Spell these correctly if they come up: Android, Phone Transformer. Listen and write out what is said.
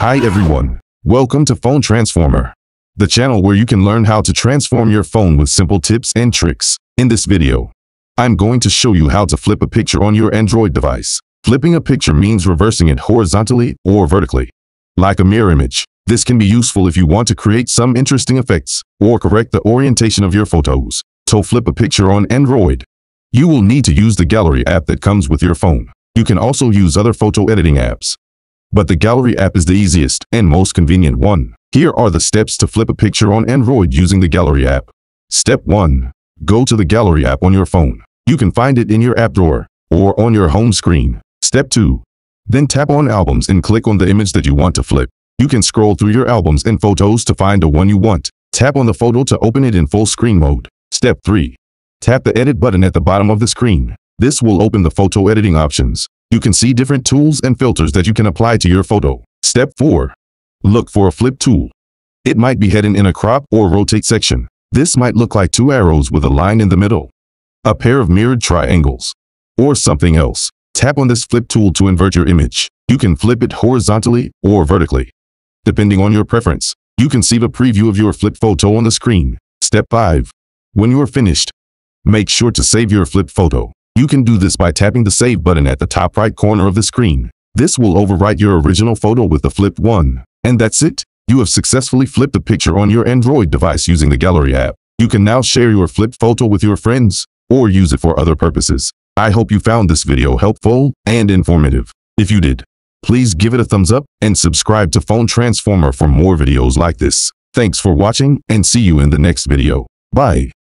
Hi everyone, welcome to Phone Transformer, the channel where you can learn how to transform your phone with simple tips and tricks. In this video, I'm going to show you how to flip a picture on your Android device. Flipping a picture means reversing it horizontally or vertically, like a mirror image. This can be useful if you want to create some interesting effects or correct the orientation of your photos. To flip a picture on Android, you will need to use the Gallery app that comes with your phone. You can also use other photo editing apps, but the Gallery app is the easiest and most convenient one. Here are the steps to flip a picture on Android using the Gallery app. Step 1. Go to the Gallery app on your phone. You can find it in your app drawer or on your home screen. Step 2. Then tap on Albums and click on the image that you want to flip. You can scroll through your albums and photos to find the one you want. Tap on the photo to open it in full screen mode. Step 3. Tap the Edit button at the bottom of the screen. This will open the photo editing options. You can see different tools and filters that you can apply to your photo. Step 4. Look for a flip tool. It might be hidden in a crop or rotate section. This might look like two arrows with a line in the middle, a pair of mirrored triangles, or something else. Tap on this flip tool to invert your image. You can flip it horizontally or vertically, depending on your preference. You can see the preview of your flipped photo on the screen. Step 5. When you are finished, make sure to save your flipped photo. You can do this by tapping the Save button at the top right corner of the screen. This will overwrite your original photo with the flipped one. And that's it. You have successfully flipped a picture on your Android device using the Gallery app. You can now share your flipped photo with your friends or use it for other purposes. I hope you found this video helpful and informative. If you did, please give it a thumbs up and subscribe to Phone Transformer for more videos like this. Thanks for watching and see you in the next video. Bye.